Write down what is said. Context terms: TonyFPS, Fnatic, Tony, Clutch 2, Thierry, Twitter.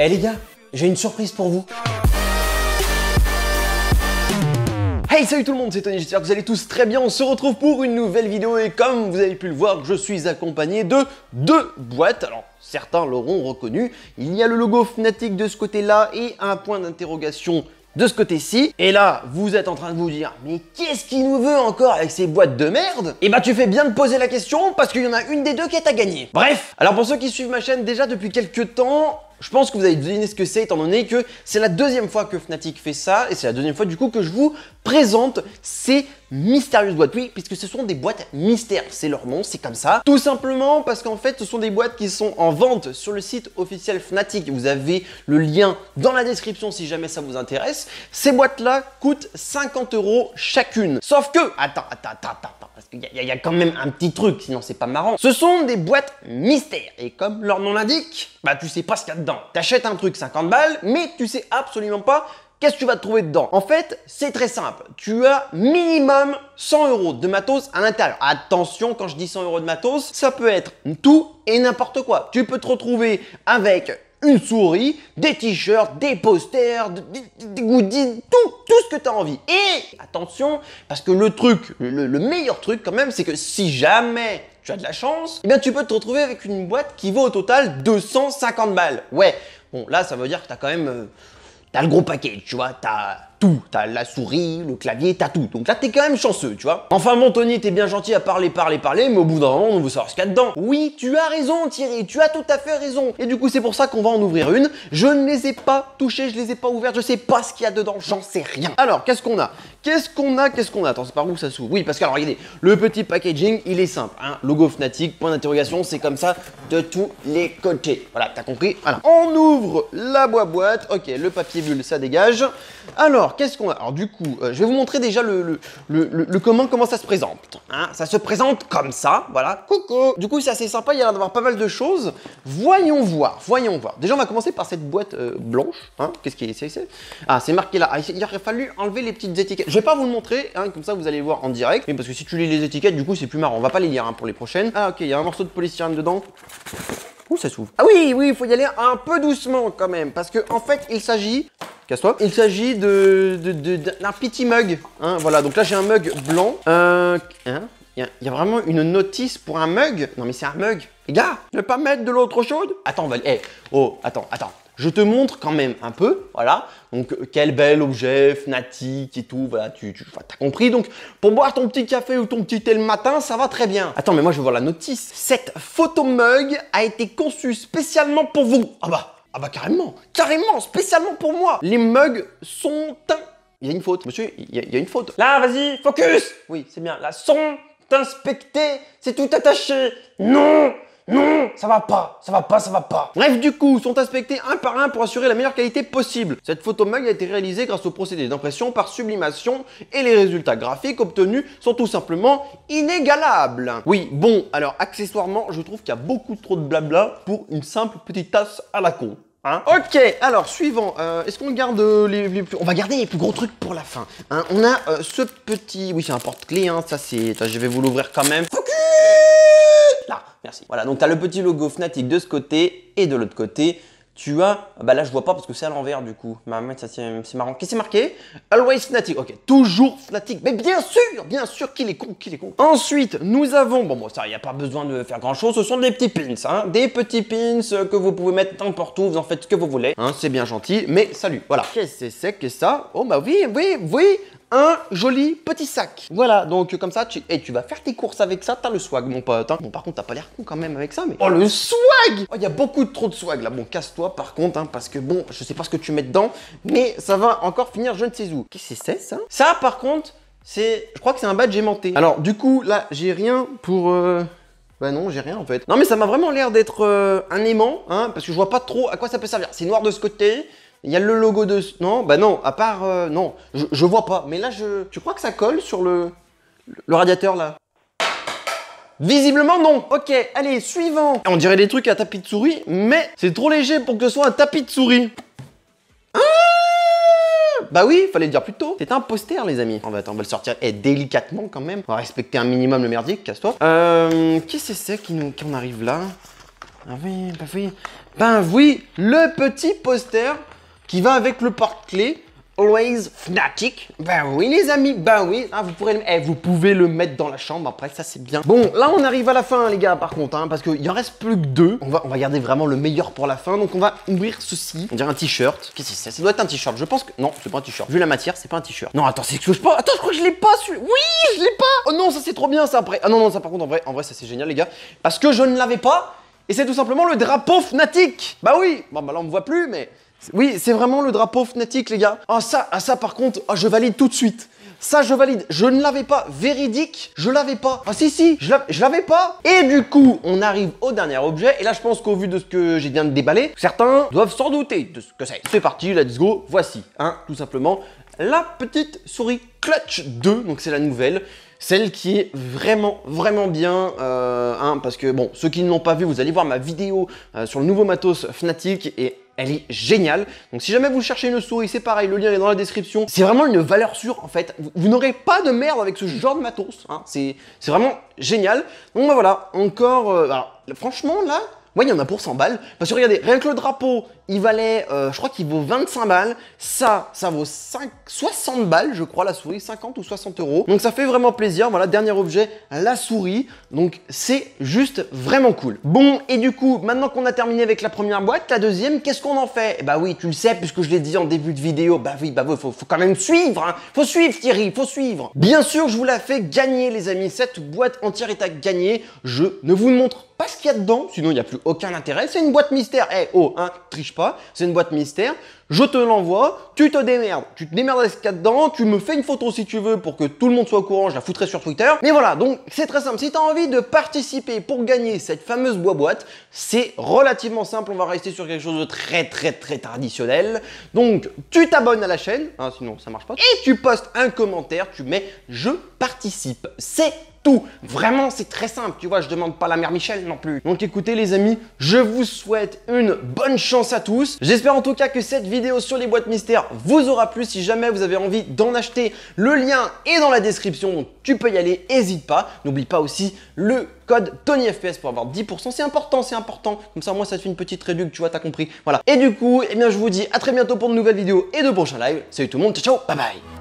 Eh les gars, j'ai une surprise pour vous. Hey, salut tout le monde, c'est Tony, j'espère que vous allez tous très bien. On se retrouve pour une nouvelle vidéo et comme vous avez pu le voir, je suis accompagné de deux boîtes. Alors, certains l'auront reconnu. Il y a le logo Fnatic de ce côté-là et un point d'interrogation de ce côté-ci. Et là, vous êtes en train de vous dire, mais qu'est-ce qu'il nous veut encore avec ces boîtes de merde? Et bah tu fais bien de poser la question parce qu'il y en a une des deux qui est à gagner. Bref, alors pour ceux qui suivent ma chaîne déjà depuis quelques temps, je pense que vous avez deviné ce que c'est étant donné que c'est la deuxième fois que Fnatic fait ça et c'est la deuxième fois du coup que je vous présente ces mystérieuses boîtes. Oui, puisque ce sont des boîtes mystères, c'est leur nom, c'est comme ça. Tout simplement parce qu'en fait, ce sont des boîtes qui sont en vente sur le site officiel Fnatic. Vous avez le lien dans la description si jamais ça vous intéresse. Ces boîtes-là coûtent 50 € chacune. Sauf que, attends, parce qu'il y a quand même un petit truc, sinon c'est pas marrant. Ce sont des boîtes mystères et comme leur nom l'indique, bah tu sais pas ce qu'il y a dedans. T'achètes un truc 50 balles, mais tu sais absolument pas qu'est-ce que tu vas te trouver dedans. En fait, c'est très simple. Tu as minimum 100 € de matos à l'intérieur. Attention, quand je dis 100 € de matos, ça peut être tout et n'importe quoi. Tu peux te retrouver avec une souris, des t-shirts, des posters, des goodies, tout ce que tu as envie. Et attention, parce que le truc, le meilleur truc quand même, c'est que si jamais tu as de la chance, eh bien tu peux te retrouver avec une boîte qui vaut au total 250 balles. Ouais, bon là ça veut dire que tu as quand même... t'as le gros paquet, tu vois, t'as tout. T'as la souris, le clavier, t'as tout. Donc là, t'es quand même chanceux, tu vois. Enfin bon, Tony, t'es bien gentil à parler, mais au bout d'un moment, on veut savoir ce qu'il y a dedans. Oui, tu as raison, Thierry, tu as tout à fait raison. Et du coup, c'est pour ça qu'on va en ouvrir une. Je ne les ai pas touchées, je les ai pas ouvertes, je sais pas ce qu'il y a dedans, j'en sais rien. Alors, qu'est-ce qu'on a? Attends, c'est par où ça s'ouvre? Oui, parce que, alors, regardez, le petit packaging, il est simple, hein. Logo Fnatic, point d'interrogation, c'est comme ça de tous les côtés. Voilà, t'as compris? Voilà. On ouvre la boîte. Ok, le papier bulle, ça dégage. Alors, qu'est-ce qu'on a? Alors, du coup, je vais vous montrer déjà le comment ça se présente. Hein, ça se présente comme ça, voilà. Coucou! Du coup, c'est assez sympa, il y a l'air d'avoir pas mal de choses. Voyons voir. Déjà, on va commencer par cette boîte blanche. Hein. Qu'est-ce qui est? Ah, c'est marqué là. Ah, il aurait fallu enlever les petites étiquettes. Je vais pas vous le montrer, hein, comme ça, vous allez voir en direct. Mais parce que si tu lis les étiquettes, du coup, c'est plus marrant. On va pas les lire hein, pour les prochaines. Ah, ok, il y a un morceau de polystyrène dedans. Ouh, ça s'ouvre. Ah oui, il faut y aller un peu doucement quand même. Parce que en fait, il s'agit... Casse-toi. Il s'agit d'un petit mug. Hein, voilà, donc là, j'ai un mug blanc. Il y a vraiment une notice pour un mug. Non, mais c'est un mug. Les gars, ne pas mettre de l'eau trop chaude. Attends, on va... Hey, oh, attends. Je te montre quand même un peu, voilà. Donc, quel bel objet, Fnatic et tout, voilà, t'as compris. Donc, pour boire ton petit café ou ton petit thé le matin, ça va très bien. Attends, mais moi, je veux voir la notice. Cette photo mug a été conçue spécialement pour vous. Ah bah carrément, spécialement pour moi. Les mugs sont... Il y a une faute, monsieur, il y a une faute. Là, vas-y, focus. Oui, c'est bien, là, sont inspectés, c'est tout attaché. Non, ça va pas. Bref, du coup, sont inspectés un par un pour assurer la meilleure qualité possible. Cette photomug a été réalisée grâce au procédé d'impression par sublimation et les résultats graphiques obtenus sont tout simplement inégalables. Oui, bon, alors accessoirement, je trouve qu'il y a beaucoup trop de blabla pour une simple petite tasse à la con. Hein? Ok, alors suivant, est-ce qu'on garde les plus... On va garder les plus gros trucs pour la fin. Hein? On a ce petit... Oui, c'est un porte-clés, hein, ça c'est... Je vais vous l'ouvrir quand même. Focus! Là, merci. Voilà, donc tu as le petit logo Fnatic de ce côté et de l'autre côté. Tu as, bah là je vois pas parce que c'est à l'envers du coup. Ça c'est marrant. Qu'est-ce qui est marqué? Always Fnatic. Ok, toujours Fnatic. Mais bien sûr qu'il est con. Ensuite, nous avons, bon ça il n'y a pas besoin de faire grand chose. Ce sont des petits pins, hein, des petits pins que vous pouvez mettre n'importe où. Vous en faites ce que vous voulez. Hein, c'est bien gentil. Mais salut. Voilà. Qu'est-ce que c'est que ça? Oh bah oui. Un joli petit sac. Voilà, donc comme ça, tu vas faire tes courses avec ça, t'as le swag, mon pote. Hein. Bon, par contre, t'as pas l'air con quand même avec ça, mais... Oh, le swag! Oh, il y a beaucoup trop de swag, là. Bon, casse-toi, par contre, hein, parce que, bon, je sais pas ce que tu mets dedans, mais ça va encore finir je ne sais où. Qu'est-ce que c'est, ça? Ça, par contre, c'est... Je crois que c'est un badge aimanté. Alors, du coup, là, j'ai rien pour... Bah non, j'ai rien en fait. Non, mais ça m'a vraiment l'air d'être un aimant, hein, parce que je vois pas trop à quoi ça peut servir. C'est noir de ce côté... Il y a le logo de... Non, bah non, à part... non, je vois pas. Mais là, Tu crois que ça colle sur le radiateur, là? Visiblement, non. Ok, allez, suivant. On dirait des trucs à tapis de souris, mais c'est trop léger pour que ce soit un tapis de souris. Bah oui, fallait le dire plus tôt. C'est un poster, les amis. On va le sortir délicatement, quand même. On va respecter un minimum le merdier, casse-toi. Qu'est-ce que c'est qu'on arrive là? Ben oui, le petit poster qui va avec le porte-clés. Always Fnatic. Ben oui les amis, ben oui. Hein, vous pouvez le mettre dans la chambre après, ça c'est bien. Bon, là on arrive à la fin les gars par contre, hein, parce qu'il en reste plus que deux. On va garder vraiment le meilleur pour la fin. Donc on va ouvrir ceci. On dirait un t-shirt. Qu'est-ce que c'est? Ça doit être un t-shirt. Je pense que... Non, c'est pas un t-shirt. Vu la matière, c'est pas un t-shirt. Non, attends, c'est que je... Attends, je crois que je l'ai pas celui... Oui, je l'ai pas. Oh non, ça c'est trop bien ça après. Ah non, non, ça par contre en vrai ça c'est génial les gars. Parce que je ne l'avais pas. Et c'est tout simplement le drapeau Fnatic. Bah oui. Bon bah là on me voit plus mais... Oui, c'est vraiment le drapeau Fnatic, les gars. Ah ça par contre, oh, je valide tout de suite. Ça, je valide. Je ne l'avais pas. Véridique, je l'avais pas. Ah si, si, je l'avais pas. Et du coup, on arrive au dernier objet. Et là, je pense qu'au vu de ce que j'ai bien déballé, certains doivent s'en douter de ce que c'est. C'est parti, let's go. Voici, hein, tout simplement, la petite souris Clutch 2. Donc, c'est la nouvelle. Celle qui est vraiment, vraiment bien, hein, parce que, bon, ceux qui ne l'ont pas vu, vous allez voir ma vidéo sur le nouveau matos Fnatic et... Elle est géniale. Donc si jamais vous cherchez une souris, c'est pareil, le lien est dans la description. C'est vraiment une valeur sûre en fait. Vous n'aurez pas de merde avec ce genre de matos. Hein. C'est vraiment génial. Donc bah, voilà, encore... alors, franchement là, ouais, il y en a pour 100 balles. Parce que regardez, rien que le drapeau, il valait, je crois qu'il vaut 25 balles. Ça vaut 60 balles, je crois, la souris, 50 ou 60 euros. Donc ça fait vraiment plaisir. Voilà, dernier objet, la souris. Donc c'est juste vraiment cool. Bon, et du coup, maintenant qu'on a terminé avec la première boîte, la deuxième, qu'est-ce qu'on en fait? Eh bah oui, tu le sais, puisque je l'ai dit en début de vidéo. Bah oui, faut quand même suivre, hein. Faut suivre, Thierry, faut suivre. Bien sûr, je vous la fais gagner, les amis. Cette boîte entière est à gagner. Je ne vous montre pas ce qu'il y a dedans, sinon il n'y a plus aucun intérêt. C'est une boîte mystère. Eh, oh, hein, triche pas. C'est une boîte mystère. Je te l'envoie, tu te démerdes. Tu te démerdes avec ce qu'il y a dedans. Tu me fais une photo si tu veux pour que tout le monde soit au courant. Je la foutrai sur Twitter. Mais voilà, donc c'est très simple. Si tu as envie de participer pour gagner cette fameuse boîte, c'est relativement simple. On va rester sur quelque chose de très traditionnel. Donc, tu t'abonnes à la chaîne, hein, sinon ça marche pas. Et tu postes un commentaire, tu mets « Je participe ». C'est tout. Vraiment, c'est très simple. Tu vois, je demande pas la mère Michel non plus. Donc écoutez les amis, je vous souhaite une bonne chance à tous. J'espère en tout cas que cette vidéo sur les boîtes mystères vous aura plu. Si jamais vous avez envie d'en acheter, le lien est dans la description. Donc tu peux y aller, hésite pas. N'oublie pas aussi le code TonyFPS pour avoir 10%. C'est important, c'est important. Comme ça, moi, ça te fait une petite réduction, tu vois, t'as compris. Voilà. Et du coup, eh bien, je vous dis à très bientôt pour de nouvelles vidéos et de prochains lives. Salut tout le monde, ciao, ciao, bye bye.